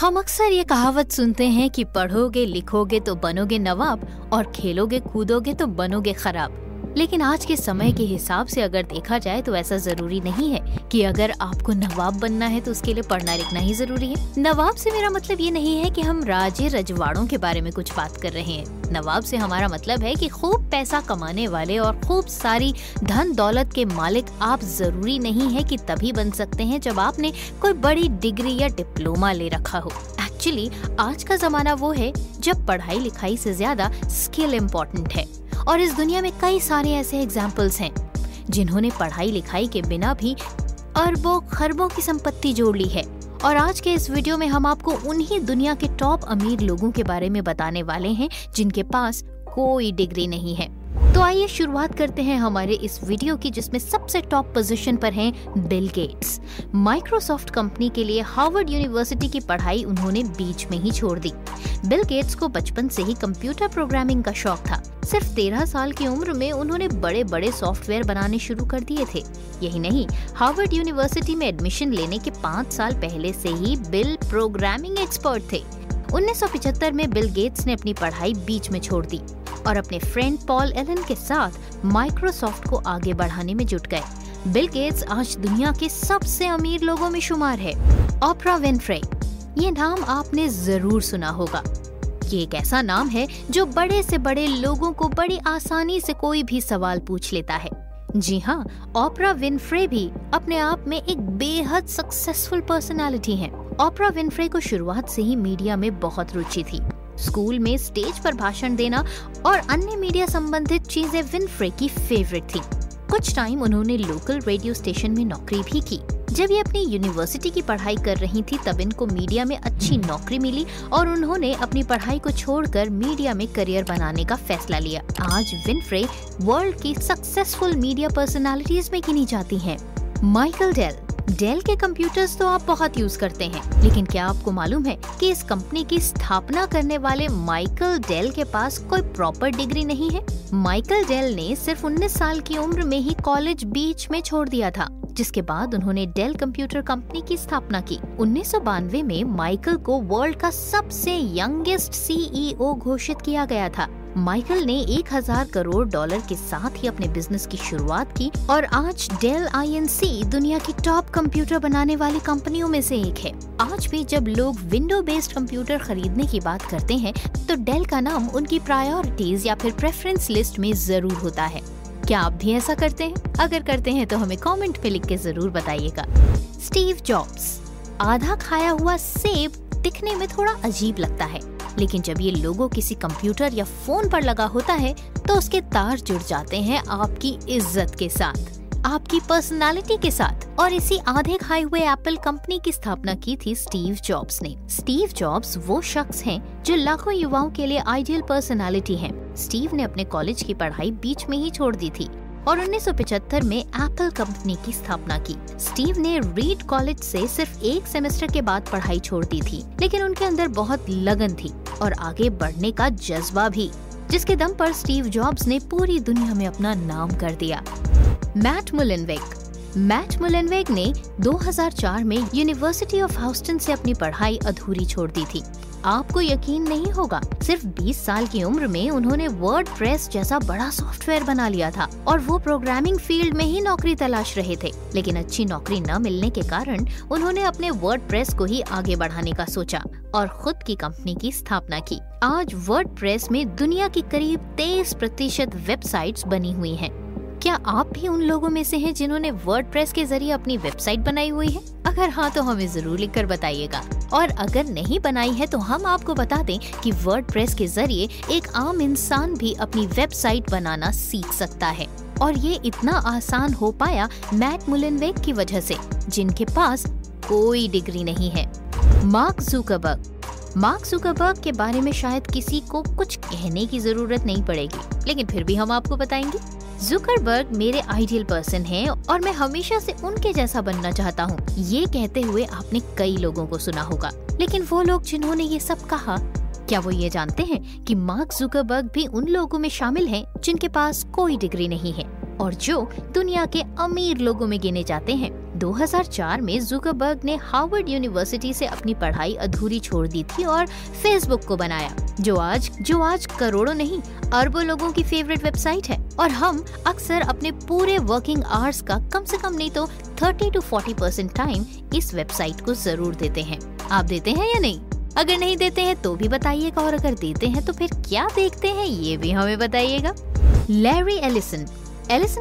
हम अक्सर ये कहावत सुनते हैं कि पढ़ोगे लिखोगे तो बनोगे नवाब और खेलोगे कूदोगे तो बनोगे खराब। लेकिन आज के समय के हिसाब से अगर देखा जाए तो ऐसा जरूरी नहीं है कि अगर आपको नवाब बनना है तो उसके लिए पढ़ना लिखना ही जरूरी है। नवाब से मेरा मतलब ये नहीं है कि हम राजे रजवाड़ों के बारे में कुछ बात कर रहे हैं। नवाब से हमारा मतलब है कि खूब पैसा कमाने वाले और खूब सारी धन दौलत के मालिक आप जरूरी नहीं है कि तभी बन सकते हैं जब आपने कोई बड़ी डिग्री या डिप्लोमा ले रखा हो। एक्चुअली आज का जमाना वो है जब पढ़ाई लिखाई से ज्यादा स्किल इम्पोर्टेंट है और इस दुनिया में कई सारे ऐसे एग्जाम्पल्स हैं जिन्होंने पढ़ाई लिखाई के बिना भी अरबों खरबों की संपत्ति जोड़ ली है। और आज के इस वीडियो में हम आपको उन्हीं दुनिया के टॉप अमीर लोगों के बारे में बताने वाले हैं जिनके पास कोई डिग्री नहीं है। तो आइए शुरुआत करते हैं हमारे इस वीडियो की, जिसमें सबसे टॉप पोजीशन पर हैं बिल गेट्स। माइक्रोसॉफ्ट कंपनी के लिए हार्वर्ड यूनिवर्सिटी की पढ़ाई उन्होंने बीच में ही छोड़ दी। बिल गेट्स को बचपन से ही कंप्यूटर प्रोग्रामिंग का शौक था। सिर्फ 13 साल की उम्र में उन्होंने बड़े बड़े सॉफ्टवेयर बनाने शुरू कर दिए थे। यही नहीं, हार्वर्ड यूनिवर्सिटी में एडमिशन लेने के 5 साल पहले से ही बिल प्रोग्रामिंग एक्सपर्ट थे। 1975 में बिल गेट्स ने अपनी पढ़ाई बीच में छोड़ दी और अपने फ्रेंड पॉल एलन के साथ माइक्रोसॉफ्ट को आगे बढ़ाने में जुट गए। बिल गेट्स आज दुनिया के सबसे अमीर लोगों में शुमार है। ओपरा विनफ्रे, ये नाम आपने जरूर सुना होगा। ये एक ऐसा नाम है जो बड़े से बड़े लोगों को बड़ी आसानी से कोई भी सवाल पूछ लेता है। जी हाँ, ओपरा विनफ्रे भी अपने आप में एक बेहद सक्सेसफुल पर्सनालिटी है। ओपरा विनफ्रे को शुरुआत से ही मीडिया में बहुत रुचि थी। स्कूल में स्टेज पर भाषण देना और अन्य मीडिया संबंधित चीजें विनफ्रे की फेवरेट थी। कुछ टाइम उन्होंने लोकल रेडियो स्टेशन में नौकरी भी की। जब ये अपनी यूनिवर्सिटी की पढ़ाई कर रही थी तब इनको मीडिया में अच्छी नौकरी मिली और उन्होंने अपनी पढ़ाई को छोड़कर मीडिया में करियर बनाने का फैसला लिया। आज विनफ्रे वर्ल्ड की सक्सेसफुल मीडिया पर्सनालिटीज में गिनी जाती है। माइकल डेल, डेल के कंप्यूटर्स तो आप बहुत यूज करते हैं, लेकिन क्या आपको मालूम है कि इस कंपनी की स्थापना करने वाले माइकल डेल के पास कोई प्रॉपर डिग्री नहीं है। माइकल डेल ने सिर्फ 19 साल की उम्र में ही कॉलेज बीच में छोड़ दिया था, जिसके बाद उन्होंने डेल कंप्यूटर कंपनी की स्थापना की। 1992 में माइकल को वर्ल्ड का सबसे यंगेस्ट CEO घोषित किया गया था। माइकल ने $1000 करोड़ के साथ ही अपने बिजनेस की शुरुआत की और आज डेल INC दुनिया की टॉप कंप्यूटर बनाने वाली कंपनियों में से एक है। आज भी जब लोग विंडो बेस्ड कंप्यूटर खरीदने की बात करते हैं तो डेल का नाम उनकी प्रायोरिटीज या फिर प्रेफरेंस लिस्ट में जरूर होता है। क्या आप भी ऐसा करते हैं? अगर करते हैं तो हमें कॉमेंट में लिख के जरूर बताइएगा। स्टीव जॉब्स, आधा खाया हुआ सेब दिखने में थोड़ा अजीब लगता है, लेकिन जब ये लोगो किसी कंप्यूटर या फोन पर लगा होता है तो उसके तार जुड़ जाते हैं आपकी इज्जत के साथ, आपकी पर्सनालिटी के साथ। और इसी आधे खाए हुए एप्पल कंपनी की स्थापना की थी स्टीव जॉब्स ने। स्टीव जॉब्स वो शख्स हैं जो लाखों युवाओं के लिए आइडियल पर्सनालिटी हैं। स्टीव ने अपने कॉलेज की पढ़ाई बीच में ही छोड़ दी थी और 1975 में एप्पल कंपनी की स्थापना की। स्टीव ने रीड कॉलेज से सिर्फ 1 सेमेस्टर के बाद पढ़ाई छोड़ दी थी, लेकिन उनके अंदर बहुत लगन थी और आगे बढ़ने का जज्बा भी, जिसके दम पर स्टीव जॉब्स ने पूरी दुनिया में अपना नाम कर दिया। मैट मुलेनवेग, मैट मुलेनवेग ने 2004 में यूनिवर्सिटी ऑफ ह्यूस्टन से अपनी पढ़ाई अधूरी छोड़ दी थी। आपको यकीन नहीं होगा, सिर्फ 20 साल की उम्र में उन्होंने वर्डप्रेस जैसा बड़ा सॉफ्टवेयर बना लिया था और वो प्रोग्रामिंग फील्ड में ही नौकरी तलाश रहे थे। लेकिन अच्छी नौकरी न मिलने के कारण उन्होंने अपने वर्डप्रेस को ही आगे बढ़ाने का सोचा और खुद की कंपनी की स्थापना की। आज वर्डप्रेस में दुनिया की करीब 23% वेबसाइट बनी हुई है। क्या आप भी उन लोगों में से हैं जिन्होंने वर्डप्रेस के जरिए अपनी वेबसाइट बनाई हुई है? अगर हाँ तो हमें जरूर लिखकर बताइएगा, और अगर नहीं बनाई है तो हम आपको बता दें कि वर्डप्रेस के जरिए एक आम इंसान भी अपनी वेबसाइट बनाना सीख सकता है। और ये इतना आसान हो पाया मैट मुलेनवेग की वजह से, जिनके पास कोई डिग्री नहीं है। मार्क जुकरबर्ग, मार्क जुकरबर्ग के बारे में शायद किसी को कुछ कहने की जरूरत नहीं पड़ेगी, लेकिन फिर भी हम आपको बताएंगे। जुकरबर्ग मेरे आइडियल पर्सन हैं और मैं हमेशा से उनके जैसा बनना चाहता हूँ, ये कहते हुए आपने कई लोगों को सुना होगा। लेकिन वो लोग जिन्होंने ये सब कहा, क्या वो ये जानते हैं कि मार्क जुकरबर्ग भी उन लोगों में शामिल हैं जिनके पास कोई डिग्री नहीं है और जो दुनिया के अमीर लोगों में गिने जाते हैं। 2004 में जुकरबर्ग ने हार्वर्ड यूनिवर्सिटी से अपनी पढ़ाई अधूरी छोड़ दी थी और फेसबुक को बनाया, जो आज करोड़ों नहीं अरबों लोगों की फेवरेट वेबसाइट है। और हम अक्सर अपने पूरे वर्किंग आवर्स का कम से कम नहीं तो 30 से 40% टाइम इस वेबसाइट को जरूर देते हैं। आप देते हैं या नहीं? अगर नहीं देते हैं तो भी बताइएगा, और अगर देते हैं तो फिर क्या देखते हैं ये भी हमें बताइएगा। लैरी एलिसन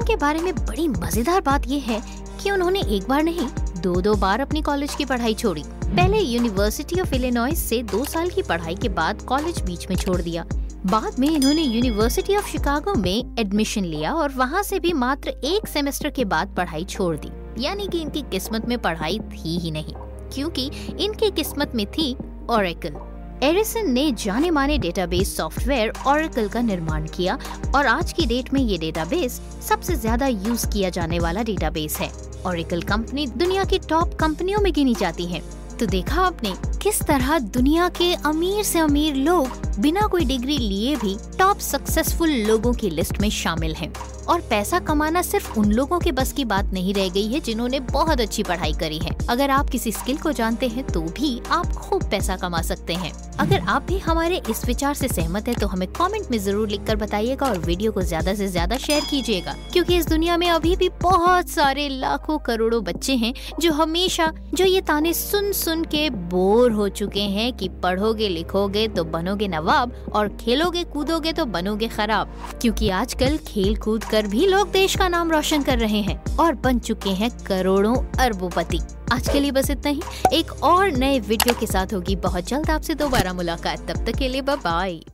के बारे में बड़ी मजेदार बात यह है कि उन्होंने एक बार नहीं दो बार अपनी कॉलेज की पढ़ाई छोड़ी। पहले यूनिवर्सिटी ऑफ इलिनॉय से 2 साल की पढ़ाई के बाद कॉलेज बीच में छोड़ दिया। बाद में इन्होंने यूनिवर्सिटी ऑफ शिकागो में एडमिशन लिया और वहाँ से भी मात्र 1 सेमेस्टर के बाद पढ़ाई छोड़ दी। यानी कि इनकी किस्मत में पढ़ाई थी ही नहीं, क्योंकि इनकी किस्मत में थी ओरेकल। एलिसन ने जाने माने डेटाबेस सॉफ्टवेयर ओरेकल का निर्माण किया और आज की डेट में ये डेटाबेस सबसे ज्यादा यूज किया जाने वाला डेटाबेस है। ओरेकल कंपनी दुनिया की टॉप कंपनियों में गिनी जाती है। तो देखा आपने किस तरह दुनिया के अमीर से अमीर लोग बिना कोई डिग्री लिए भी टॉप सक्सेसफुल लोगों की लिस्ट में शामिल हैं। और पैसा कमाना सिर्फ उन लोगों के बस की बात नहीं रह गई है जिन्होंने बहुत अच्छी पढ़ाई करी है। अगर आप किसी स्किल को जानते हैं तो भी आप खूब पैसा कमा सकते हैं। अगर आप भी हमारे इस विचार से सहमत है तो हमें कमेंट में जरूर लिखकर बताइएगा और वीडियो को ज्यादा से ज्यादा शेयर कीजिएगा, क्योंकि इस दुनिया में अभी भी बहुत सारे लाखों करोड़ों बच्चे हैं जो ये ताने सुन के बोर हो चुके हैं कि पढ़ोगे लिखोगे तो बनोगे नवाब और खेलोगे कूदोगे तो बनोगे खराब। क्योंकि आजकल खेल कूद कर भी लोग देश का नाम रोशन कर रहे हैं और बन चुके हैं करोड़ों अरबोपति। आज के लिए बस इतना ही, एक और नए वीडियो के साथ होगी बहुत जल्द आपसे दोबारा मुलाकात। तब तक के लिए बाय बाय।